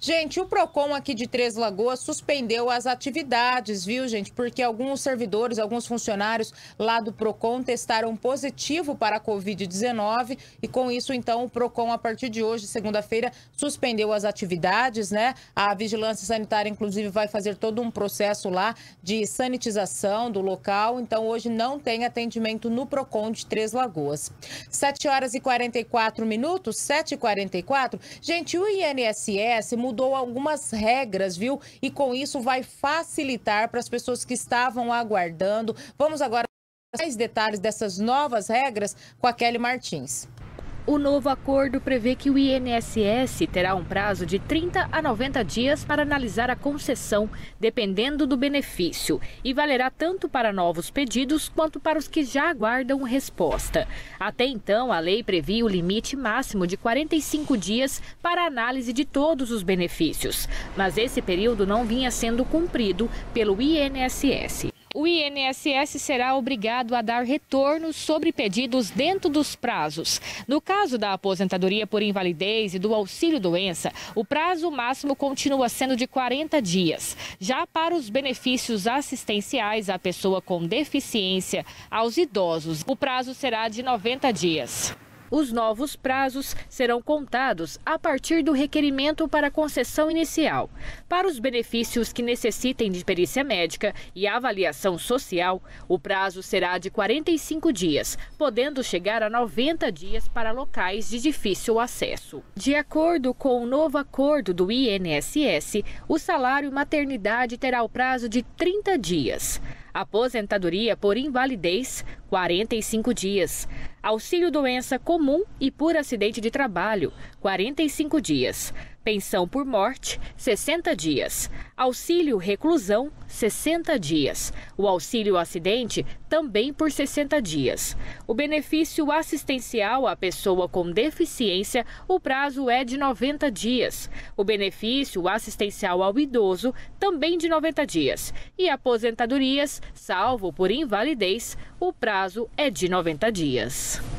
Gente, o PROCON aqui de Três Lagoas suspendeu as atividades, viu, gente? Porque alguns servidores, alguns funcionários lá do PROCON testaram positivo para a Covid-19 e com isso, então, o PROCON, a partir de hoje, segunda-feira, suspendeu as atividades, né? A Vigilância Sanitária, inclusive, vai fazer todo um processo lá de sanitização do local, então hoje não tem atendimento no PROCON de Três Lagoas. 7h44, 7h44. Gente, o INSS mudou algumas regras, viu? E com isso vai facilitar para as pessoas que estavam aguardando. Vamos agora para mais detalhes dessas novas regras com a Kelly Martins. O novo acordo prevê que o INSS terá um prazo de 30 a 90 dias para analisar a concessão, dependendo do benefício, e valerá tanto para novos pedidos quanto para os que já aguardam resposta. Até então, a lei previa o limite máximo de 45 dias para análise de todos os benefícios, mas esse período não vinha sendo cumprido pelo INSS. O INSS será obrigado a dar retorno sobre pedidos dentro dos prazos. No caso da aposentadoria por invalidez e do auxílio-doença, o prazo máximo continua sendo de 40 dias. Já para os benefícios assistenciais à pessoa com deficiência, aos idosos, o prazo será de 90 dias. Os novos prazos serão contados a partir do requerimento para concessão inicial. Para os benefícios que necessitem de perícia médica e avaliação social, o prazo será de 45 dias, podendo chegar a 90 dias para locais de difícil acesso. De acordo com o novo acordo do INSS, o salário maternidade terá o prazo de 30 dias. Aposentadoria por invalidez, 45 dias. Auxílio-doença comum e por acidente de trabalho, 45 dias. Pensão por morte, 60 dias. Auxílio-reclusão, 60 dias. O auxílio-acidente, também por 60 dias. O benefício assistencial à pessoa com deficiência, o prazo é de 90 dias. O benefício assistencial ao idoso, também de 90 dias. E aposentadorias, salvo por invalidez, o prazo é de 90 dias.